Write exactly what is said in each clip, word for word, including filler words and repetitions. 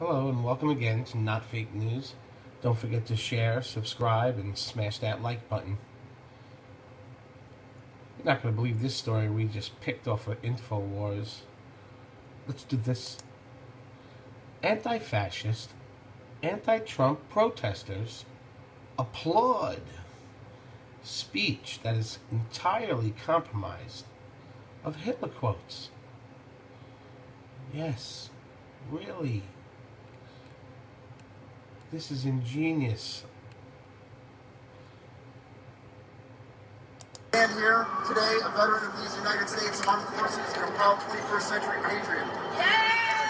Hello and welcome again to Not Fake News. Don't forget to share, subscribe, and smash that like button. You're not going to believe this story we just picked off of Infowars. Let's do this. Anti-fascist, anti-Trump protesters applaud speech that is entirely compromised of Hitler quotes. Yes, really. This is ingenious. I stand here today, a veteran of these United States Armed Forces and a proud twenty-first century patriot. Yes!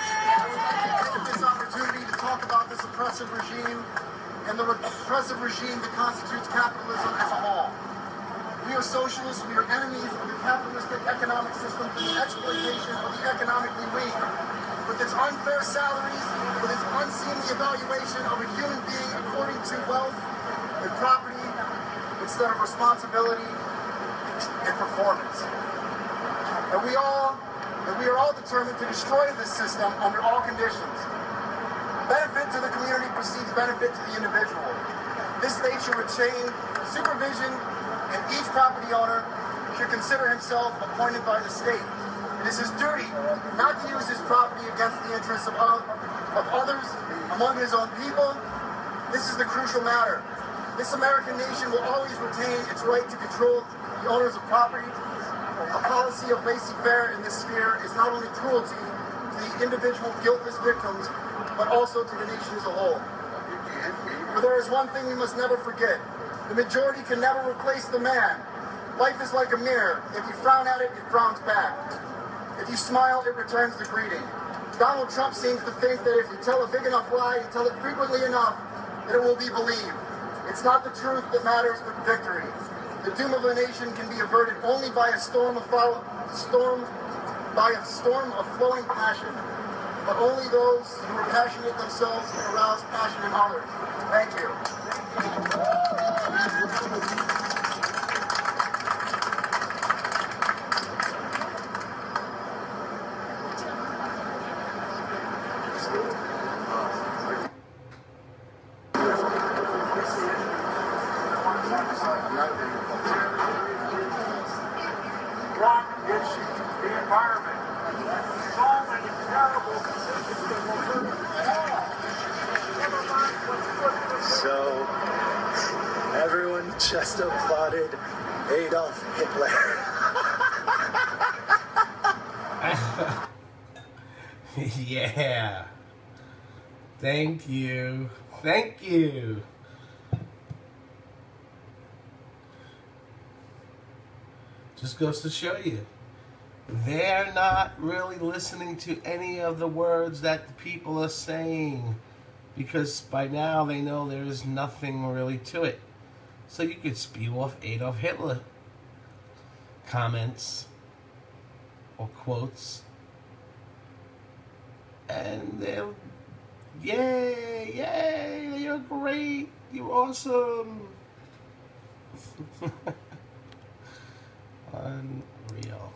I took this opportunity to talk about this oppressive regime and the repressive regime that constitutes capitalism as a whole. We are socialists, we are enemies of the capitalistic economic system for the exploitation of the economically weak. With its unfair salaries, with its unseemly evaluation of a human being according to wealth and property instead of responsibility and performance. And we all, and we are all determined to destroy this system under all conditions. Benefit to the community precedes benefit to the individual. This state should retain supervision, and each property owner should consider himself appointed by the state. It is his duty not to use his property against the interests of, of, of others, among his own people. This is the crucial matter. This American nation will always retain its right to control the owners of property. A policy of laissez-faire in this sphere is not only cruelty to the individual guiltless victims, but also to the nation as a whole. For there is one thing we must never forget. The majority can never replace the man. Life is like a mirror. If you frown at it, it frowns back. If you smile, it returns the greeting. Donald Trump seems to think that if you tell a big enough lie and tell it frequently enough, that it will be believed. It's not the truth that matters, but victory. The doom of a nation can be averted only by a storm of follow, storm, by a storm of flowing passion, but only those who are passionate themselves can arouse passion in others. Thank you. Trump issues the environment. So many terrible decisions that will hurt us. Never mind what's good for you. So everyone just applauded Adolf Hitler. Yeah. Thank you. Thank you. Just goes to show you, they're not really listening to any of the words that the people are saying, because by now they know there is nothing really to it. So you could spew off Adolf Hitler comments or quotes, and they'll, yay, yay, you're great, you're awesome. Unreal.